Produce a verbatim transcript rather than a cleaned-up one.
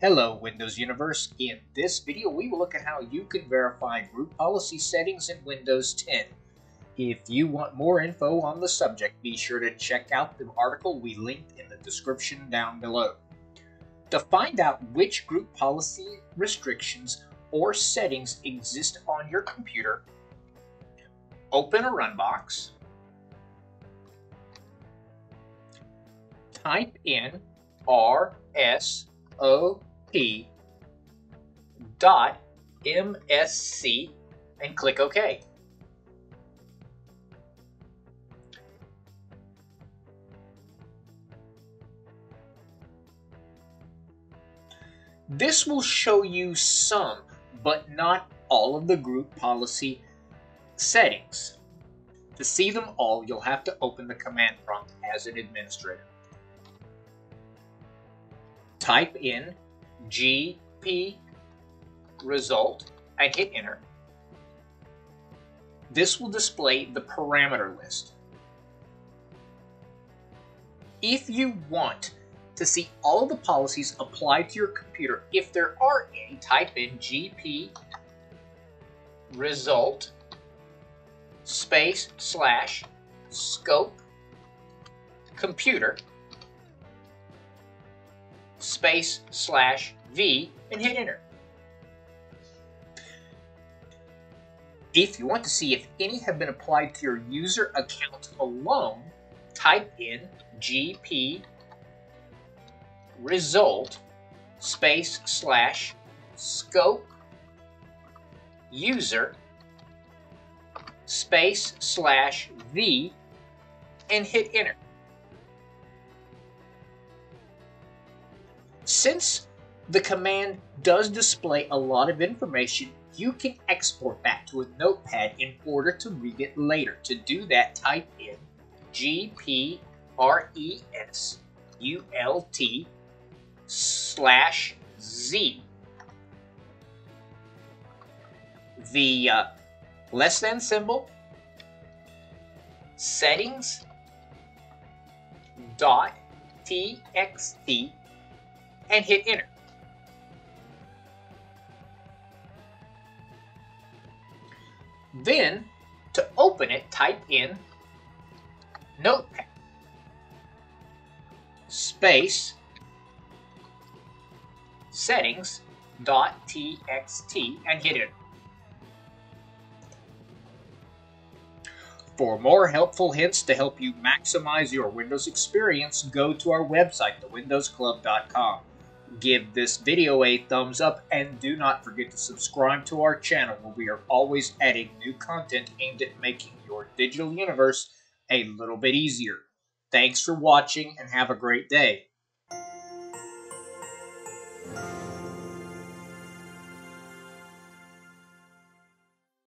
Hello Windows Universe. In this video we will look at how you can verify root policy settings in Windows ten. If you want more info on the subject, be sure to check out the article we linked in the description down below. To find out which group policy restrictions or settings exist on your computer, open a run box, type in R S O P dot M S C and click OK. This will show you some, but not all, of the group policy settings. To see them all, you'll have to open the command prompt as an administrator. Type in G P result and hit enter. This will display the parameter list. If you want to see all of the policies applied to your computer, if there are any, type in G P result space slash scope computer space slash V and hit enter. If you want to see if any have been applied to your user account alone, type in G P result space slash scope user space slash V and hit enter. Since the command does display a lot of information, you can export that to a notepad in order to read it later. To do that, type in G P result slash Z. The uh, less than symbol, settings dot txt, and hit enter. Then, to open it, type in notepad space settings dot T X T and hit enter. For more helpful hints to help you maximize your Windows experience, go to our website, the windows club dot com. Give this video a thumbs up and do not forget to subscribe to our channel, where we are always adding new content aimed at making your digital universe a little bit easier. Thanks for watching and have a great day.